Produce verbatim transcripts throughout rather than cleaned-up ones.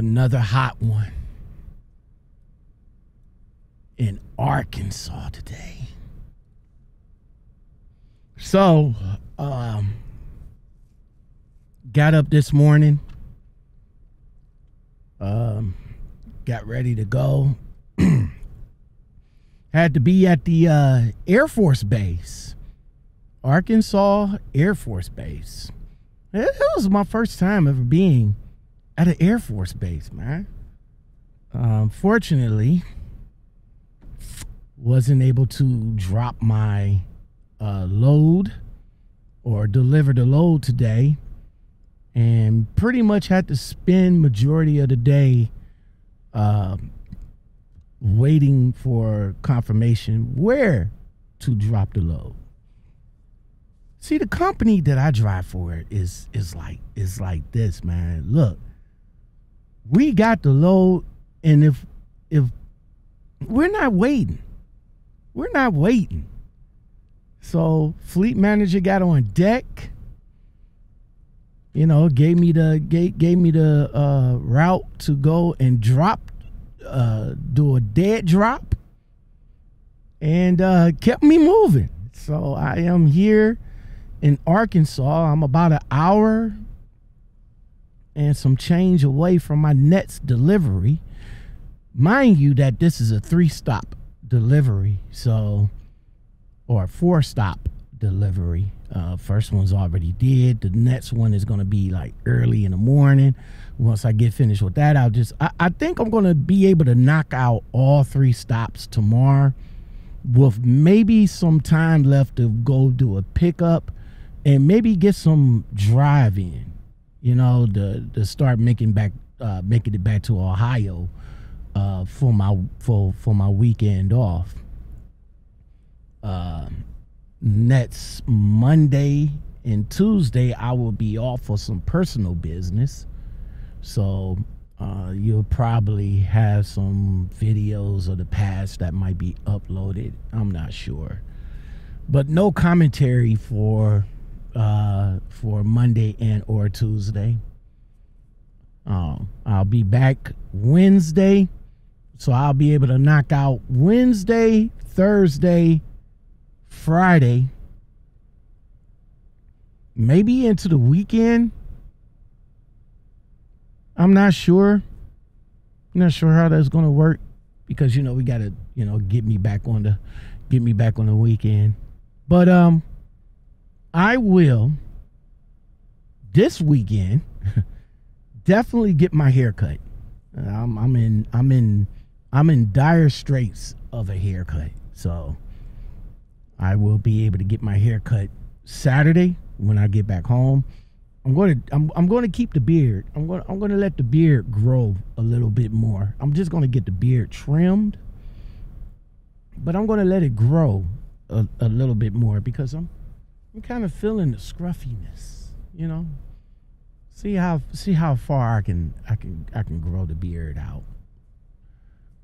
Another hot one in Arkansas today. So, um, got up this morning, um, got ready to go. Had to be at the uh, Air Force Base, Arkansas Air Force Base. It, it was my first time ever being at an Air Force Base, man. Um, fortunately, wasn't able to drop my uh, load or deliver the load today, and pretty much had to spend majority of the day uh, waiting for confirmation where to drop the load. See, the company that I drive for is is like is like this, man. Look. We got the load, and if if we're not waiting, we're not waiting. So fleet manager got on deck. You know, gave me the gave, gave me the uh, route to go and drop, uh, do a dead drop, and uh, kept me moving. So I am here in Arkansas. I'm about an hour and some change away from my next delivery. Mind you that this is a three-stop delivery, so, or a four-stop delivery. Uh, first one's already did. The next one is gonna be like early in the morning. Once I get finished with that, I'll just, I, I think I'm gonna be able to knock out all three stops tomorrow with maybe some time left to go do a pickup and maybe get some drive in. You know, to, to start making back, uh, making it back to Ohio uh, for my for for my weekend off. Uh, next Monday and Tuesday, I will be off for some personal business, so uh, you'll probably have some videos of the past that might be uploaded. I'm not sure, but no commentary for. uh for Monday and or Tuesday. um I'll be back Wednesday, so I'll be able to knock out Wednesday, Thursday, Friday, maybe into the weekend. I'm not sure I'm not sure how that's gonna work, because you know we gotta you know get me back on the get me back on the weekend. But um I will, this weekend, definitely get my haircut. I'm, I'm in, I'm in, I'm in dire straits of a haircut. So I will be able to get my haircut Saturday when I get back home. I'm going to, I'm, I'm going to keep the beard. I'm going, I'm going to let the beard grow a little bit more. I'm just going to get the beard trimmed, but I'm going to let it grow a, a little bit more, because I'm. I'm kind of feeling the scruffiness, you know. See how see how far I can I can I can grow the beard out.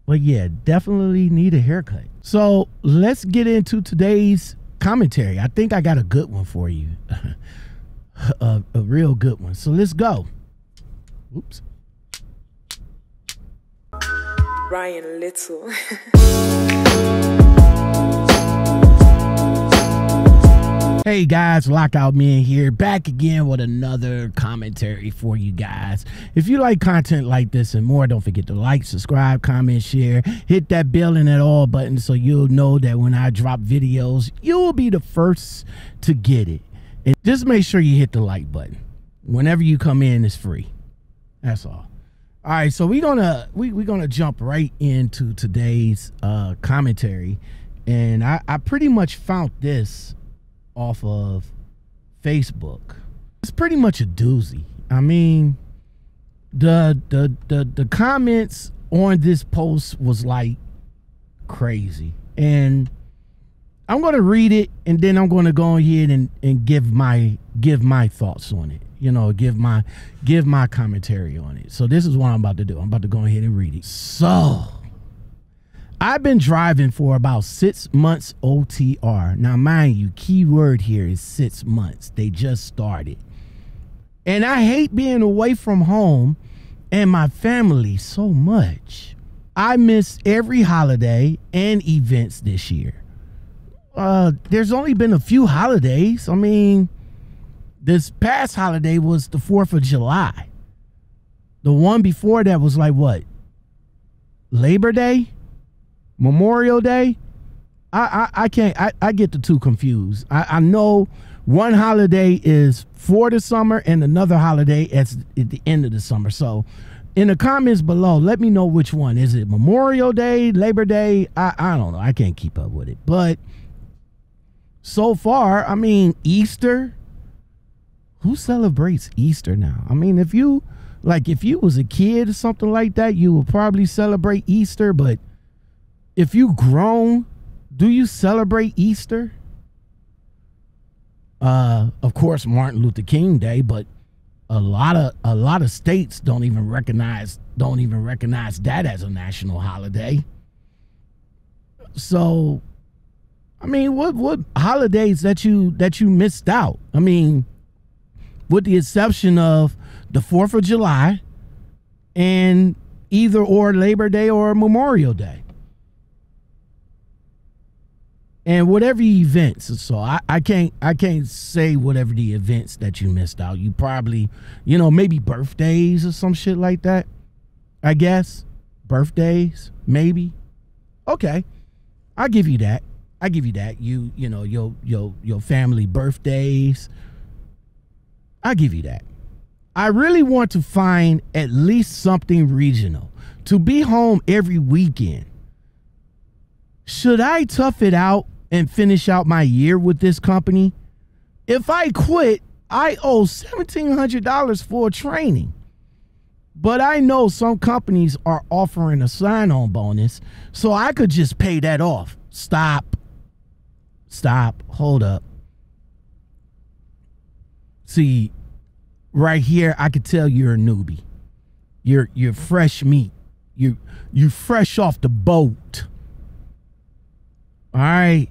But yeah, definitely need a haircut. So let's get into today's commentary. I think I got a good one for you, a, a real good one. So let's go. Oops. Ryan Little. Hey guys, Lockoutmen here, back again with another commentary for you guys. If you like content like this and more, don't forget to like, subscribe, comment, share, hit that bell and that all button so you'll know that when I drop videos, you'll be the first to get it. And just make sure you hit the like button. Whenever you come in, it's free. That's all. All right, so we're gonna we, we're gonna jump right into today's uh, commentary, and I, I pretty much found this off of Facebook. It's pretty much a doozy. I mean, the the the the comments on this post was like crazy, and I'm gonna read it, and then I'm gonna go ahead and and give my give my thoughts on it. You know, give my give my commentary on it. So this is what I'm about to do. I'm about to go ahead and read it. So. I've been driving for about six months O T R. Now, mind you, key word here is six months. They just started. And I hate being away from home and my family so much. I missed every holiday and events this year. Uh, there's only been a few holidays. I mean, this past holiday was the fourth of July. The one before that was like what? Labor Day? Memorial Day? I, I, I can't, I, I get the two confused. I, I know one holiday is for the summer and another holiday is at the end of the summer. So in the comments below, let me know which one. Is it Memorial Day, Labor Day? I, I don't know. I can't keep up with it. But so far, I mean, Easter. Who celebrates Easter now? I mean, if you, like, if you was a kid or something like that, you would probably celebrate Easter. But if you grown, do you celebrate Easter? Uh, of course, Martin Luther King Day, but a lot of a lot of states don't even recognize don't even recognize that as a national holiday. So, I mean, what what holidays that you that you missed out? I mean, with the exception of the fourth of July and either or Labor Day or Memorial Day. And whatever events, so I, I can't I can't say whatever the events that you missed out. You probably, you know, maybe birthdays or some shit like that. I guess birthdays, maybe. Okay, I'll give you that. I give you that. You you know your your your family birthdays. I give you that. I really want to find at least something regional. To be home every weekend. Should I tough it out and finish out my year with this company? If I quit, I owe seventeen hundred dollars for training. But I know some companies are offering a sign-on bonus, so I could just pay that off. Stop. Stop. Hold up. See, right here, I could tell you're a newbie. You're you're fresh meat. You you fresh off the boat. All right.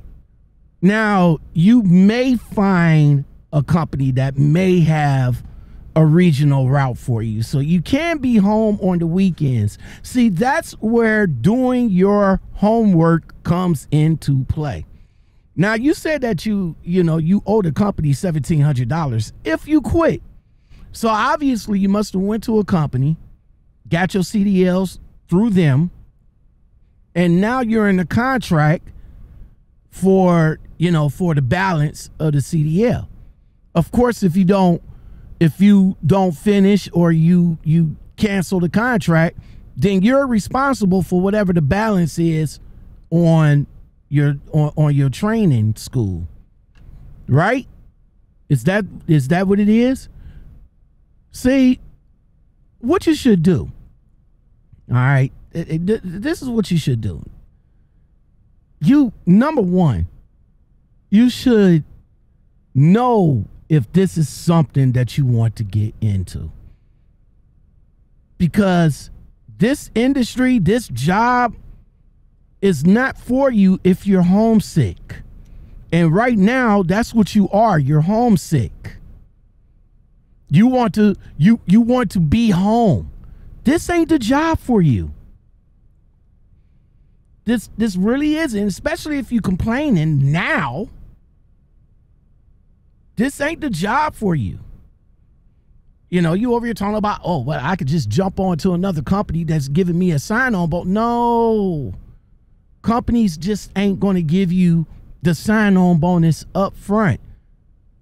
Now, you may find a company that may have a regional route for you. So you can be home on the weekends. See, that's where doing your homework comes into play. Now, you said that you, you know, you owe the company seventeen hundred dollars if you quit. So obviously you must have went to a company, got your C D Ls through them, and now you're in the contract for, you know, for the balance of the C D L. Of course, if you don't, if you don't finish or you, you cancel the contract, then you're responsible for whatever the balance is on your, on, on your training school, right? Is that, is that what it is? See, what you should do. All right. It, it, this is what you should do. You, number one, you should know if this is something that you want to get into. Because this industry, this job is not for you if you're homesick. And right now, that's what you are. You're homesick. You want to, you, you want to be home. This ain't the job for you. This this really isn't, especially if you're complaining now. This ain't the job for you. You know, you over here talking about, oh, well, I could just jump on to another company that's giving me a sign-on, but no. Companies just ain't going to give you the sign-on bonus up front.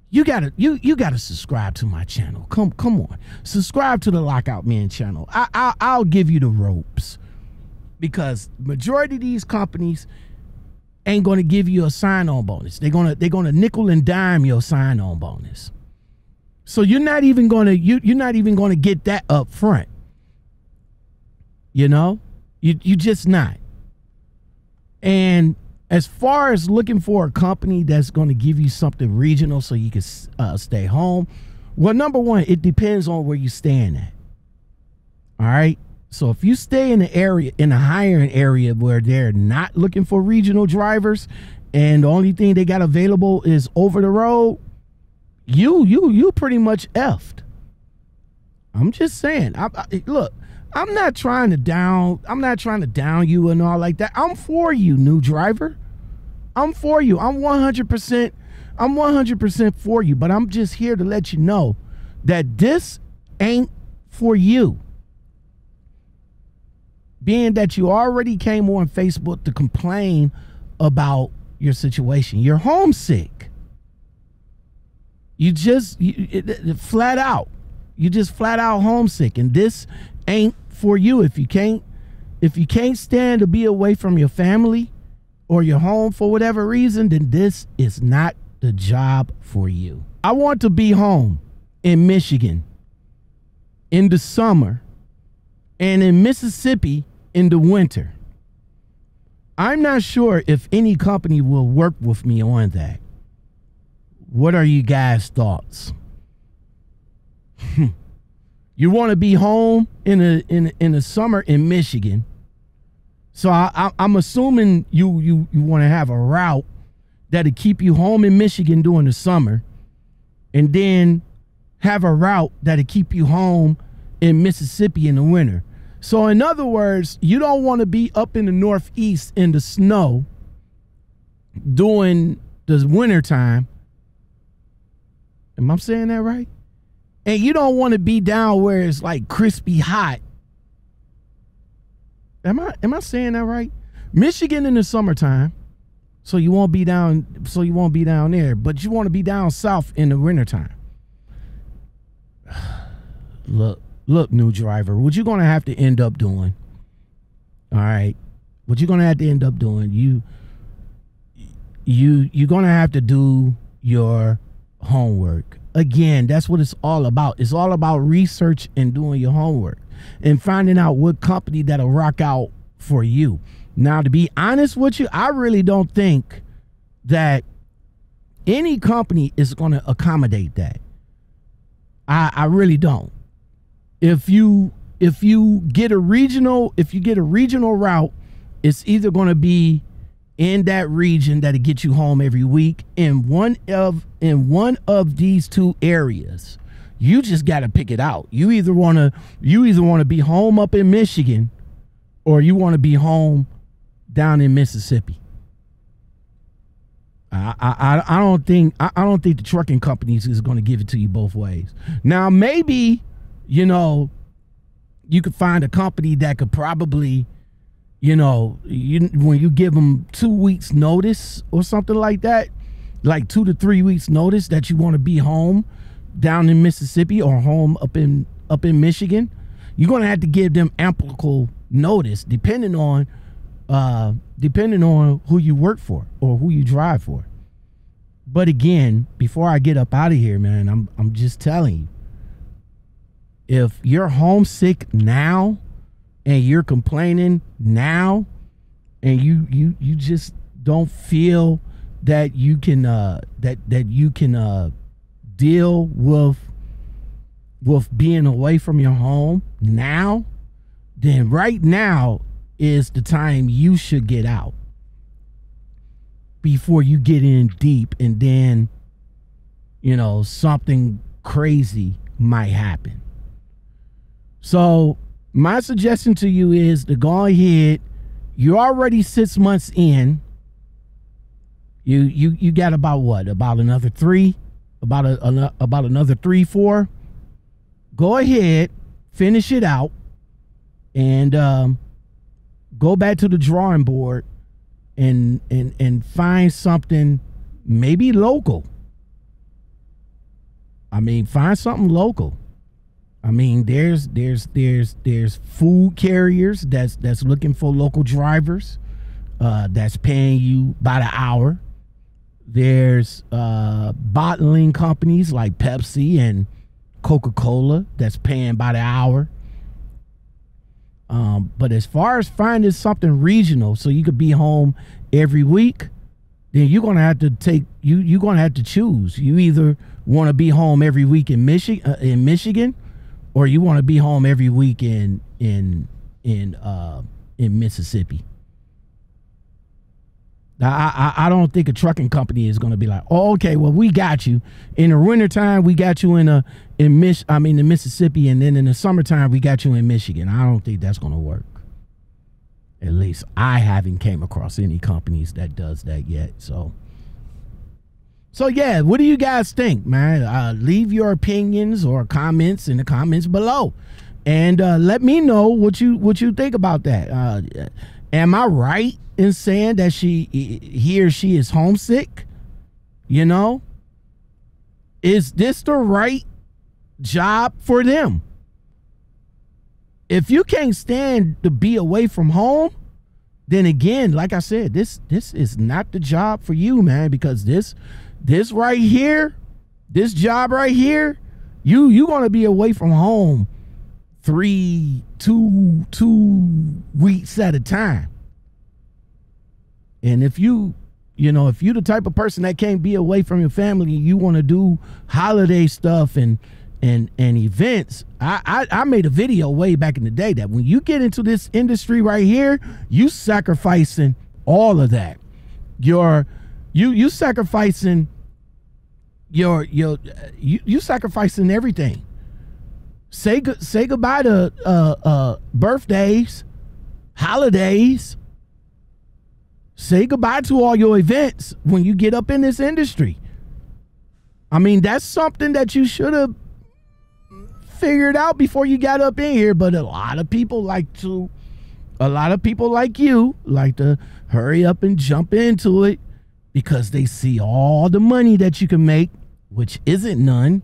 You gotta you you gotta subscribe to my channel. Come come on, subscribe to the Lockoutmen channel. I, I I'll give you the ropes. Because majority of these companies ain't going to give you a sign-on bonus. They're going to they're going to nickel and dime your sign-on bonus. So you're not even going to you you're not even going to get that up front. You know, you you just not. And as far as looking for a company that's going to give you something regional so you can uh, stay home, well, number one, it depends on where you're staying at. All right. So if you stay in the area, in a hiring area where they're not looking for regional drivers and the only thing they got available is over the road, you, you, you pretty much effed. I'm just saying. I, I, look, I'm not trying to down. I'm not trying to down you and all like that. I'm for you, new driver. I'm for you. I'm one hundred percent. I'm one hundred percent for you. But I'm just here to let you know that this ain't for you. Being that you already came on Facebook to complain about your situation, you're homesick. You just you, it, it, flat out. You just flat out homesick, and this ain't for you. If you can't, if you can't stand to be away from your family or your home for whatever reason, then this is not the job for you. I want to be home in Michigan in the summer and in Mississippi in the winter. I'm not sure if any company will work with me on that. What are you guys' thoughts? You want to be home in a in a, in the summer in Michigan, so I, I, I'm assuming you you you want to have a route that'll keep you home in Michigan during the summer, and then have a route that'll keep you home in Mississippi in the winter. So in other words, you don't want to be up in the Northeast in the snow during the winter time. Am I saying that right? And you don't want to be down where it's like crispy hot. Am I am I saying that right? Michigan in the summertime, so you won't be down, so you won't be down there, but you want to be down south in the wintertime. Look, look, new driver, what you're gonna have to end up doing. All right. What you're gonna have to end up doing, you you you're gonna have to do your homework. Again, that's what it's all about. It's all about research and doing your homework and finding out what company that'll rock out for you. Now, to be honest with you, I really don't think that any company is going to accommodate that. I, I really don't. If you if you get a regional, if you get a regional route, it's either going to be in that region that'll get you home every week in one of in one of these two areas. You just got to pick it out. You either want to you either want to be home up in Michigan, or you want to be home down in Mississippi. I I I don't think I, I don't think the trucking companies is going to give it to you both ways. Now, maybe, you know, you could find a company that could probably, you know, you, when you give them two weeks notice or something like that, like two to three weeks notice that you want to be home down in Mississippi or home up in up in Michigan, you're going to have to give them ample notice depending on uh, depending on who you work for or who you drive for. But again, before I get up out of here, man, I'm, I'm just telling you, if you're homesick now, and you're complaining now, and you you you just don't feel that you can uh that that you can uh deal with with being away from your home now, then right now is the time you should get out before you get in deep, and then, you know, something crazy might happen. So my suggestion to you is to go ahead. You're already six months in. You you you got about what? About another three? About a, about another three, four? Go ahead, finish it out, and um, go back to the drawing board and and and find something maybe local. I mean, find something local. I mean, there's there's there's there's food carriers that's that's looking for local drivers, uh, that's paying you by the hour. There's uh, bottling companies like Pepsi and Coca-Cola that's paying by the hour. Um, but as far as finding something regional so you could be home every week, then you're gonna have to take you you're gonna have to choose. You either want to be home every week in Michigan uh, in Michigan. Or you want to be home every week in in in uh, in Mississippi. Now, I, I, I don't think a trucking company is going to be like, oh, okay, well, we got you. In the wintertime, we got you in a, in Mich- I mean, in Mississippi, and then in the summertime, we got you in Michigan. I don't think that's going to work. At least I haven't came across any companies that does that yet. So, so yeah, what do you guys think, man? Uh, leave your opinions or comments in the comments below, and uh, let me know what you what you think about that. Uh, am I right in saying that she he or she is homesick? You know, is this the right job for them? If you can't stand to be away from home, then again, like I said, this this is not the job for you, man, because this this right here, this job right here, you you gonna be away from home three, two, two weeks at a time. And if you, you know, if you the type of person that can't be away from your family, you wanna do holiday stuff and and and events. I, I I made a video way back in the day that when you get into this industry right here, you sacrificing all of that. Your you you sacrificing your your you you sacrificing everything. Say good say goodbye to uh uh birthdays, holidays. Say goodbye to all your events when you get up in this industry. I mean, that's something that you should have figured out before you got up in here, but a lot of people like to a lot of people like you like to hurry up and jump into it because they see all the money that you can make, which isn't none.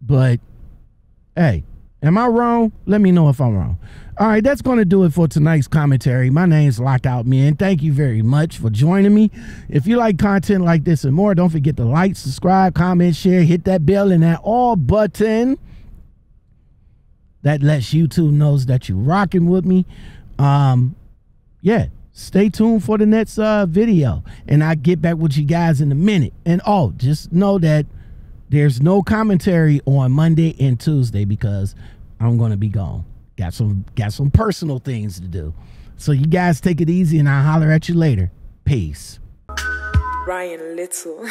But hey, am I wrong? Let me know if I'm wrong. All right, that's going to do it for tonight's commentary. My name's Lockoutmen. Thank you very much for joining me. If you like content like this and more, don't forget to like, subscribe, comment, share, hit that bell and that all button. That lets YouTube knows that you're rocking with me. Um, yeah, stay tuned for the next uh, video. And I'll get back with you guys in a minute. And oh, just know that there's no commentary on Monday and Tuesday because I'm going to be gone. Got some, got some personal things to do. So you guys take it easy and I'll holler at you later. Peace. Ryan Little.